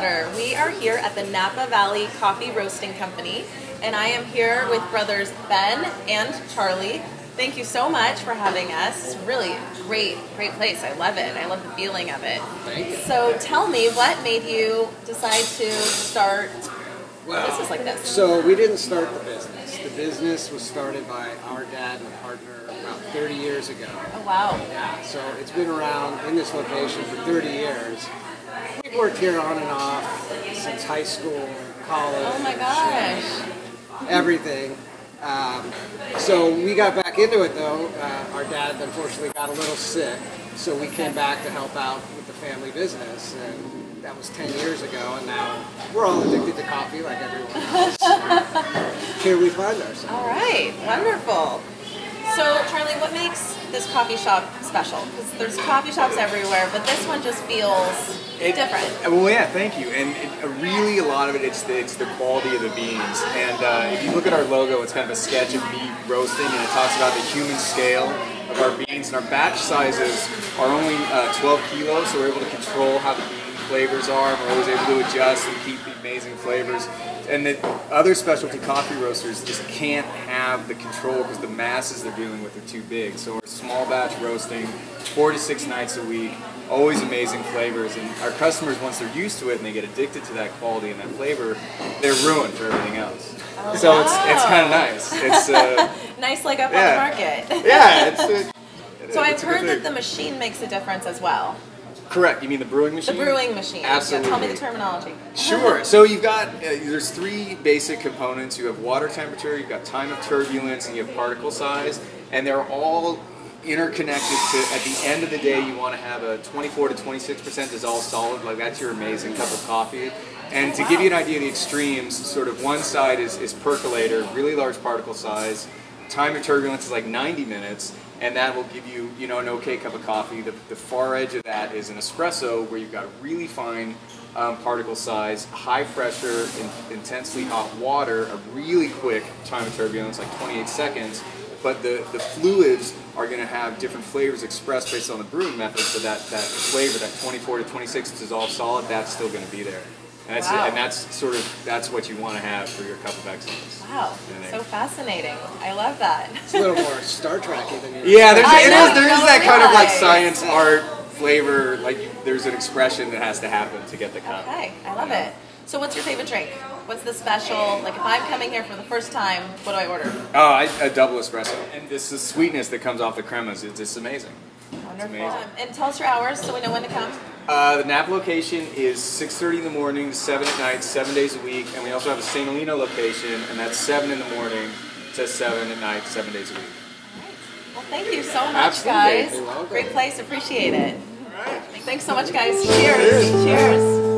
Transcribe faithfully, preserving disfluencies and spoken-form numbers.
Butter. We are here at the Napa Valley Coffee Roasting Company, and I am here with brothers Ben and Charlie. Thank you so much for having us. It's really great, great place. I love it. I love the feeling of it. Thank you. So tell me, what made you decide to start well, a business like this? So we didn't start the business. The business was started by our dad and partner about thirty years ago. Oh, wow. Yeah, so it's been around in this location for thirty years. We've worked here on and off since high school, college. Oh my gosh. Everything. Um, so we got back into it though. Uh, our dad unfortunately got a little sick, so we came back to help out with the family business, and that was ten years ago, and now we're all addicted to coffee like everyone else. Here we find ourselves. All right, wonderful. So Charlie, what makes this coffee shop special? Because there's coffee shops everywhere, but this one just feels it, different. Well, yeah, thank you. And it, really, a lot of it, it's the, it's the quality of the beans. And uh, if you look at our logo, it's kind of a sketch of me roasting, and it talks about the human scale of our beans. And our batch sizes are only uh, twelve kilos, so we're able to control how the bean flavors are. We're always able to adjust and keep the amazing flavors. And the other specialty coffee roasters just can't have the control because the masses they're dealing with are too big. So we're small batch roasting, four to six nights a week, always amazing flavors. And our customers, once they're used to it and they get addicted to that quality and that flavor, they're ruined for everything else. Oh, so wow. it's it's kind of nice. It's uh, nice leg up yeah. on the market. yeah. It's, it, it, so it's I've heard that the machine makes a difference as well. Correct. You mean the brewing machine? The brewing machine. Absolutely. Yeah, tell me the terminology. Sure. So you've got, uh, there's three basic components. You have water temperature, you've got time of turbulence, and you have particle size. And they're all interconnected to, at the end of the day, you want to have a twenty-four to twenty-six percent dissolved solid. Like, that's your amazing cup of coffee. And to wow. give you an idea of the extremes, sort of one side is, is percolator, really large particle size. Time of turbulence is like ninety minutes, and that will give you, you know, an okay cup of coffee. The, the far edge of that is an espresso, where you've got really fine um, particle size, high pressure, in, intensely hot water, a really quick time of turbulence, like twenty-eight seconds. But the, the fluids are going to have different flavors expressed based on the brewing method. So that, that flavor, that twenty-four to twenty-six dissolved solid, that's still going to be there. And that's, wow. and that's sort of, that's what you want to have for your cup of excellence. Wow, so fascinating. I love that. It's a little more Star Trek-y than you. Yeah, there's, it know, is, there is that realize. kind of like science, art, flavor, like you, there's an expression that has to happen to get the cup. Okay, I love yeah. it. So what's your favorite drink? What's the special, like if I'm coming here for the first time, what do I order? Oh, I, a double espresso. And this is sweetness that comes off the cremas. It's, it's amazing. Wonderful. It's amazing. Um, and tell us your hours so we know when to come. Uh, the Napa location is six thirty in the morning, seven at night, seven days a week, and we also have a Saint Helena location, and that's seven in the morning to seven at night, seven days a week. All right. Well, thank you so much, Absolutely. guys. Great place. Appreciate it. All right. Thanks so much, guys. Cheers. Cheers. Cheers.